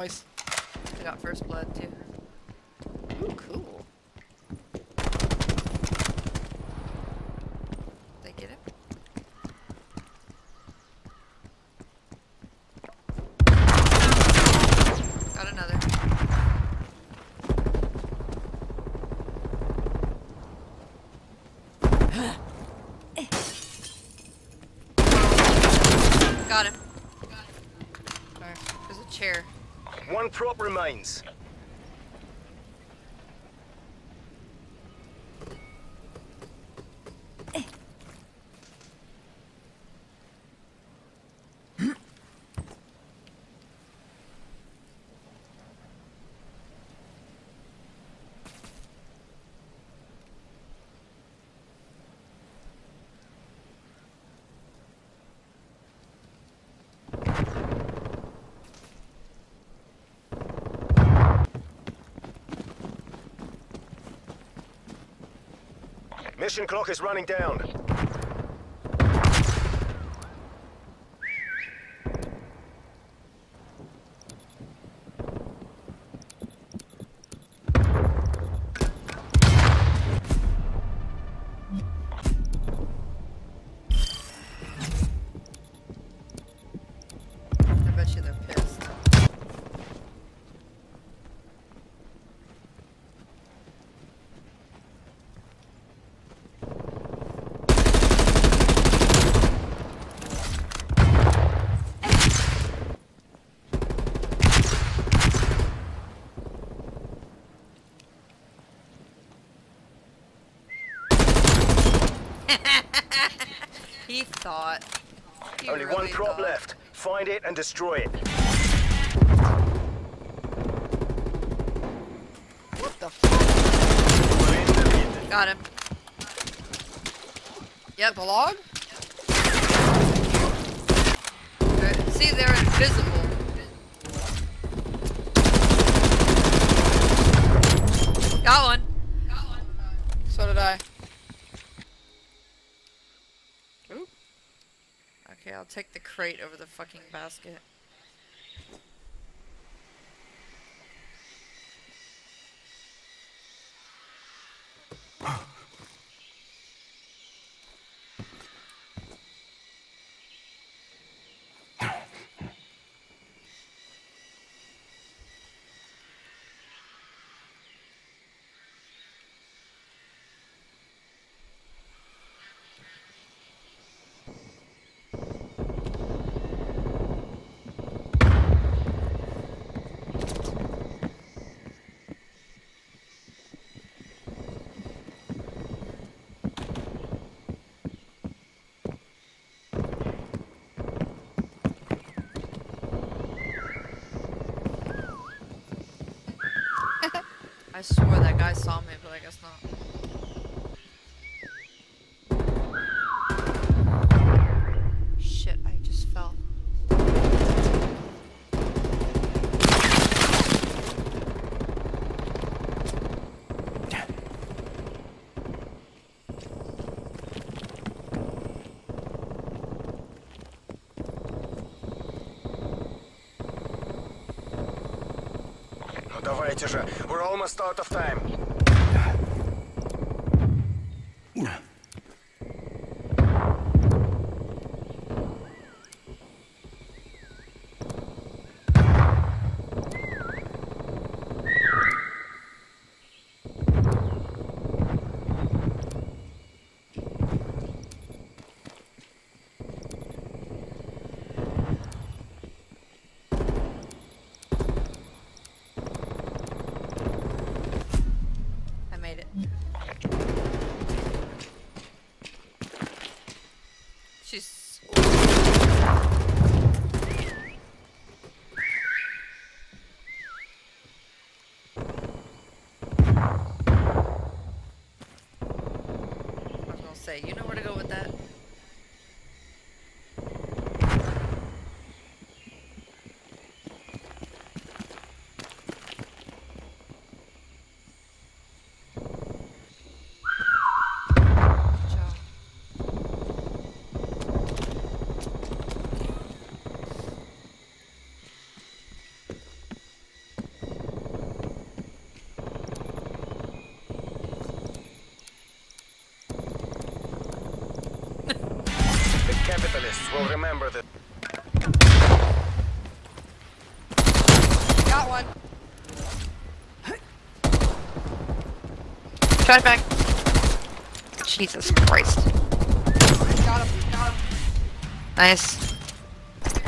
Nice. I got first blood too. Ooh, cool. Did they get it? Got another. Got him. Alright, there's a chair. One prop remains. Mission clock is running down. He thought. Only one prop left. Find it and destroy it. What the fuck? Got him. Yep, the log? Yep. See, they're invisible. Got one. Got one. So did I. Okay, I'll take the crate over the fucking basket. I swore that guy saw me, but I guess not. Давайте же, we're almost out of time. You know where to go with that? capitalists will remember this. Got one. Try it back. Jesus Christ. Got him, got him. Nice. Are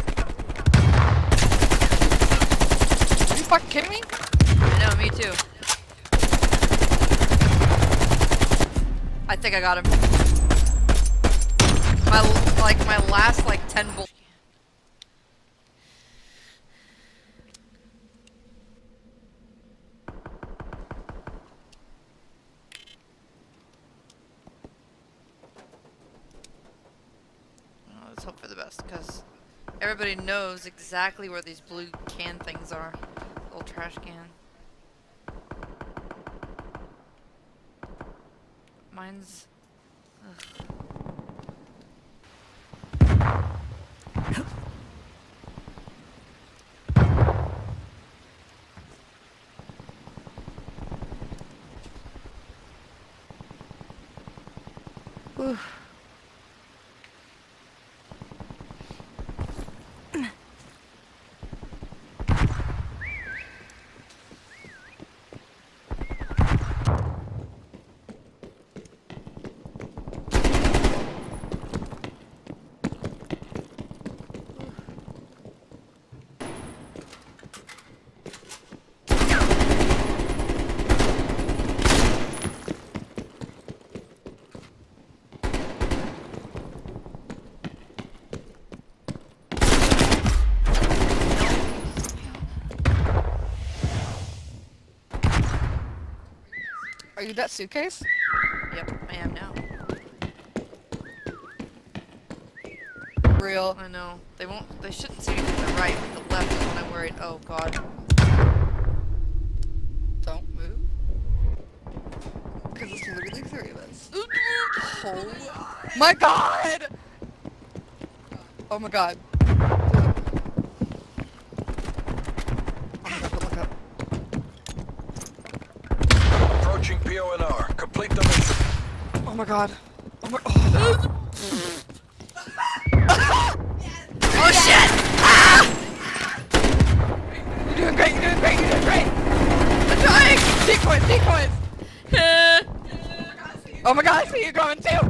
you fucking kidding me? I know, me too. I think I got him. My last 10 bullets. Let's hope for the best, because everybody knows exactly where these blue can things are. Little trash can. Mine's... Ugh. Whew. Are you that suitcase? Yep, I am now. Real. I know. They won't. They shouldn't see me from the right, but the left is when I'm worried. Oh god. Don't move. Because it's literally three of us. Oh my god! Oh my god. PONR, complete the mission. Oh my god. Oh my. Oh, oh shit! Ah! You're doing great, you're doing great, you're doing great! I'm trying! Decoys, decoys! Oh my god, I see you coming too!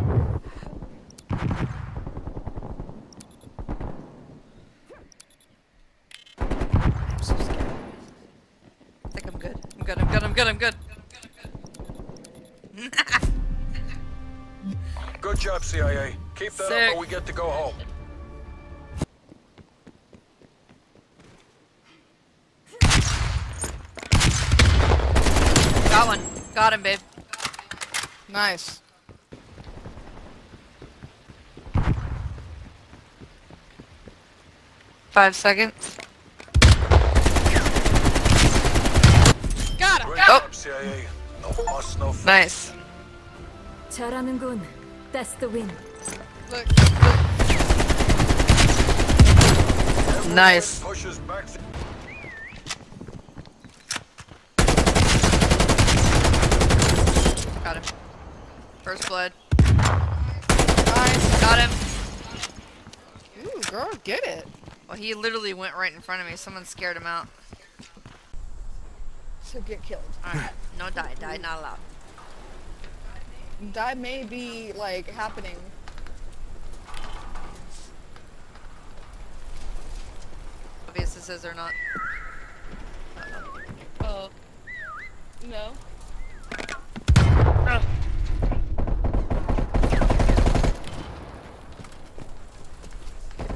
I'm so scared. I think I'm good. I'm good, I'm good, I'm good, I'm good. Good job, CIA. Keep that up or we get to go home. Got one. Got him, babe. Nice. Five seconds. Got him. Good job, CIA. No fuss, no fuss. Nice. That's the win. Look. Nice. Pushes back. Got him. First blood. Nice. Got him. Ooh, girl, get it. Well, he literally went right in front of me. Someone scared him out. So get killed. Alright. No die. Die not allowed. That may be, like, happening. Obvious it says they're not. Uh-oh. No.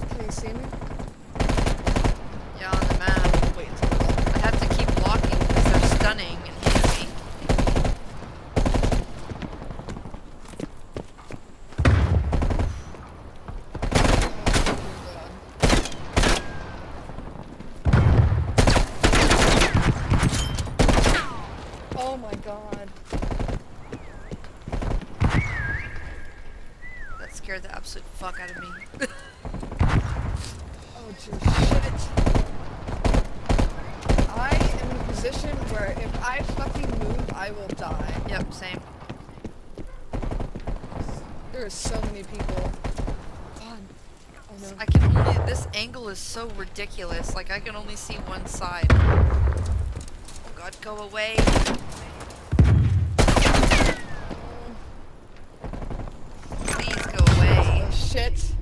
Can you see me? Yeah, on the map. Wait. I have to keep blocking because they're stunning. Scared the absolute fuck out of me. Oh dear shit. I am in a position where if I fucking move, I will die. Yep, same. There are so many people. God. I know. I can only, this angle is so ridiculous, like I can only see one side. Oh god, go away. Please go away. Oh, shit.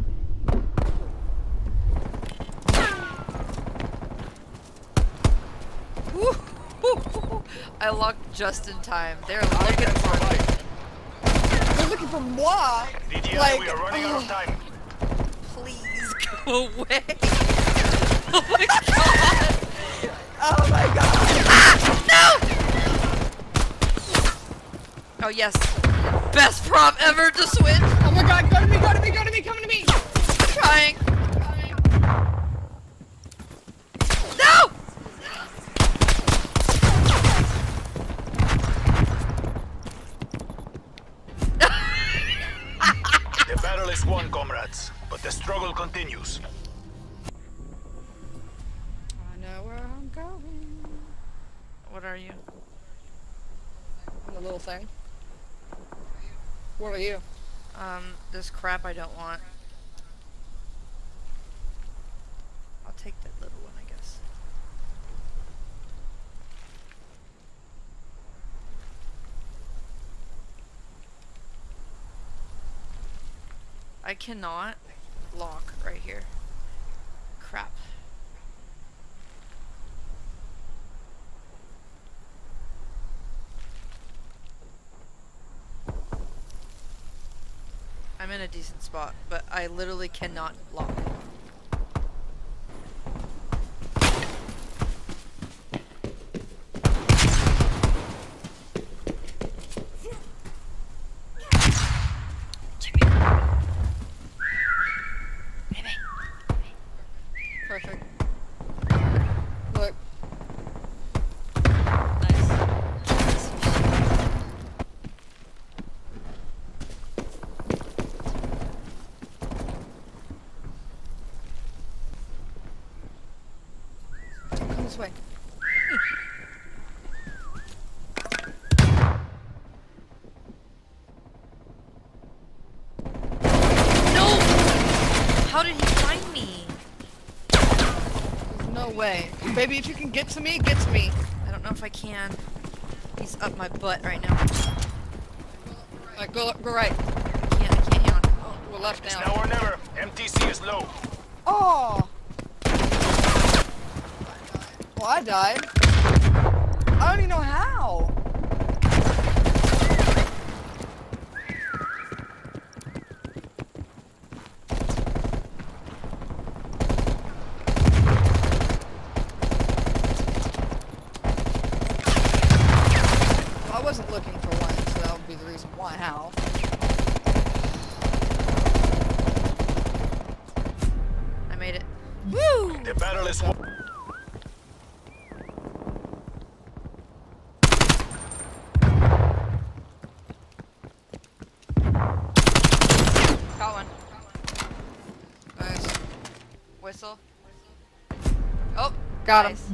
I locked just in time. They're looking for me. They're looking for moi. DDI, like, we are running out of time. Please go away. Oh my god. Oh my god. Ah, no. Oh yes. Best prop ever to switch. Oh my god. Go to me. Go to me. Go to me. Come to me. I'm trying. One, comrades, but the struggle continues. I know where I'm going. What are you? I'm the little thing. What are you? This crap I don't want. I'll take that little one, I guess. I cannot lock right here. Crap. I'm in a decent spot, but I literally cannot lock. This way. No! How did he find me? There's no way. Baby, if you can get to me, get to me. I don't know if I can. He's up my butt right now. Alright, go right. I can't hang on. Oh, we're left now. It's now or never. MTC is low. Oh! Well, I died. I don't even know how. Well, I wasn't looking for one, so that would be the reason why. How? I made it. Woo! The battle is won. Got him. Nice.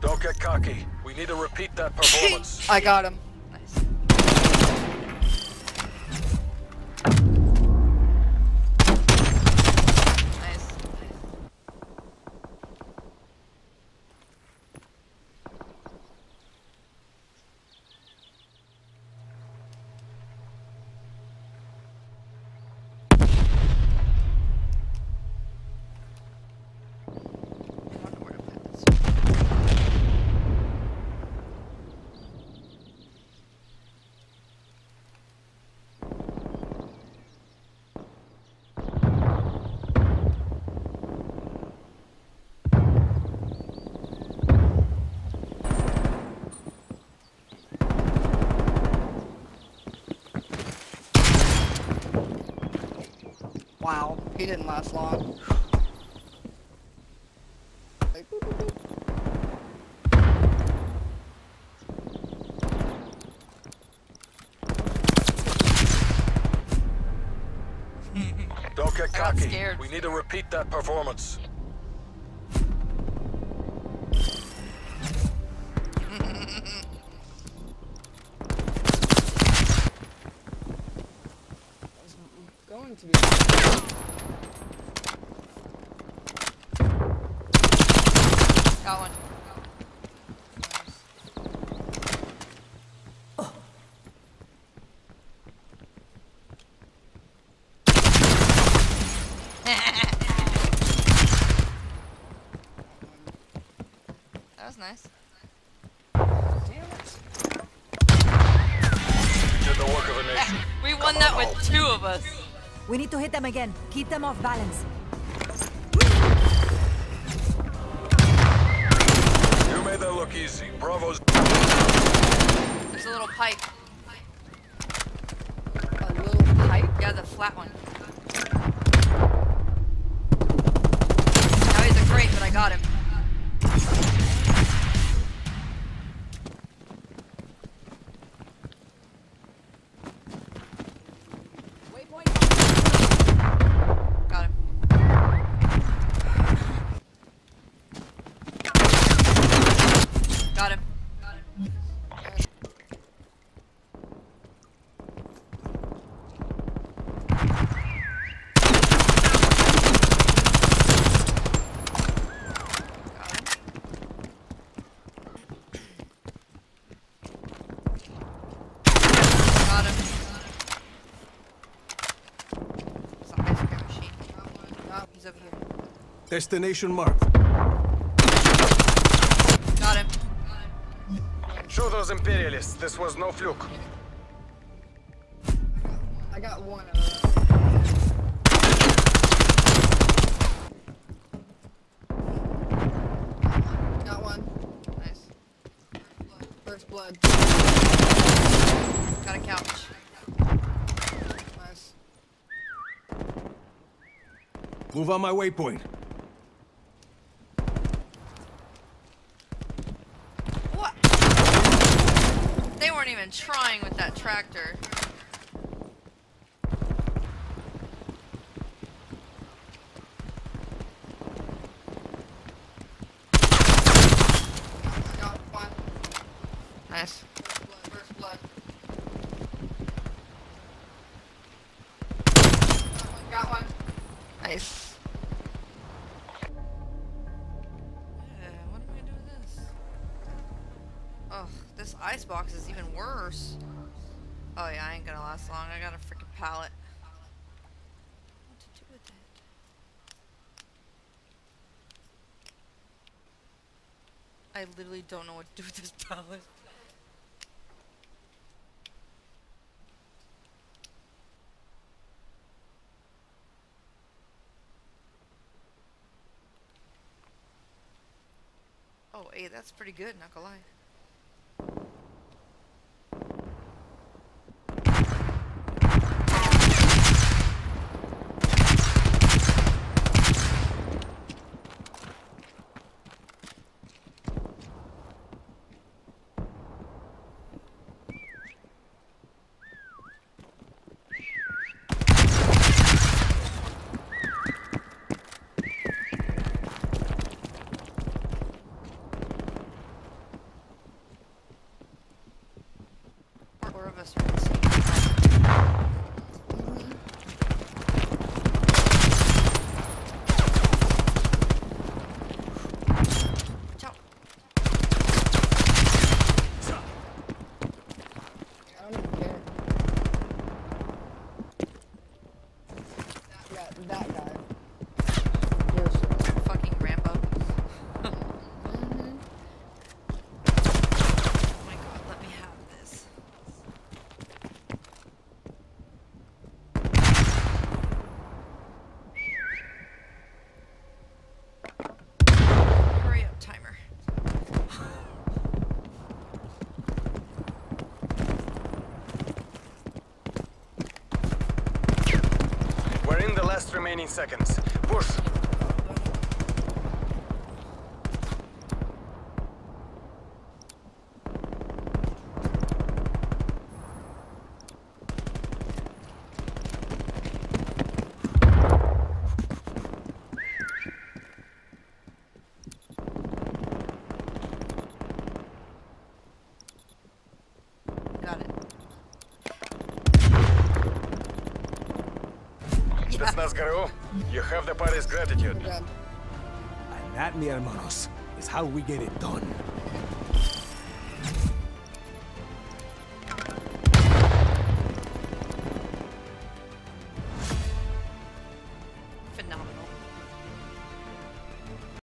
Don't get cocky. We need to repeat that performance. I got him. Nice. Nice. Wow, he didn't last long. Like, boop, boop, boop. Don't get cocky. We need to repeat that performance. Got one. That was nice. Damn it. Did the work of a nation. We won that with two of us. We need to hit them again. Keep them off balance. You made that look easy. Bravo's. There's a little pipe. A little pipe? Yeah, the flat one. Now he's a great, but I got him. Destination marked. Got him. Show those imperialists this was no fluke. I got one of them. Got one. Nice. First blood. Got a couch. Nice. Move on my waypoint. Trying with that tractor. Got one. Nice. First blood. Got one. Nice. This icebox is even worse. Oh yeah, I ain't gonna last long. I got a freaking pallet. What to do with it? I literally don't know what to do with this pallet. Oh, hey, that's pretty good, not gonna lie. Remaining seconds. Push. You have the party's gratitude. Anat mi hermanos. is how we get it done.